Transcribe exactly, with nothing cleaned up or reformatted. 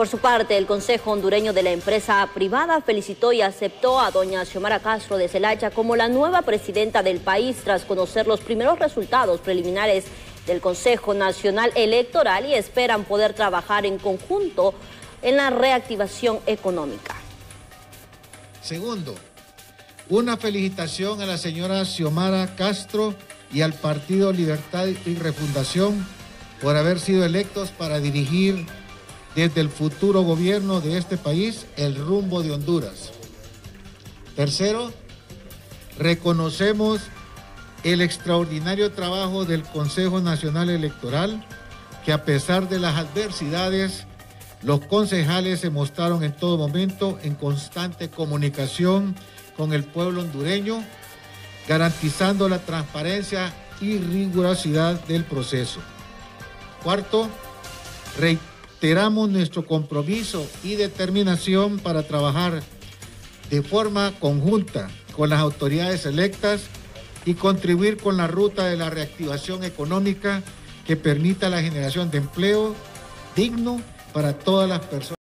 Por su parte, el Consejo Hondureño de la Empresa Privada felicitó y aceptó a doña Xiomara Castro de Zelaya como la nueva presidenta del país tras conocer los primeros resultados preliminares del Consejo Nacional Electoral y esperan poder trabajar en conjunto en la reactivación económica. Segundo, una felicitación a la señora Xiomara Castro y al Partido Libertad y Refundación por haber sido electos para dirigir desde el futuro gobierno de este país el rumbo de Honduras. Tercero, reconocemos el extraordinario trabajo del Consejo Nacional Electoral, que a pesar de las adversidades, los concejales se mostraron en todo momento en constante comunicación con el pueblo hondureño, garantizando la transparencia y rigurosidad del proceso. Cuarto, reiteramos nuestro compromiso y determinación para trabajar de forma conjunta con las autoridades electas y contribuir con la ruta de la reactivación económica que permita la generación de empleo digno para todas las personas.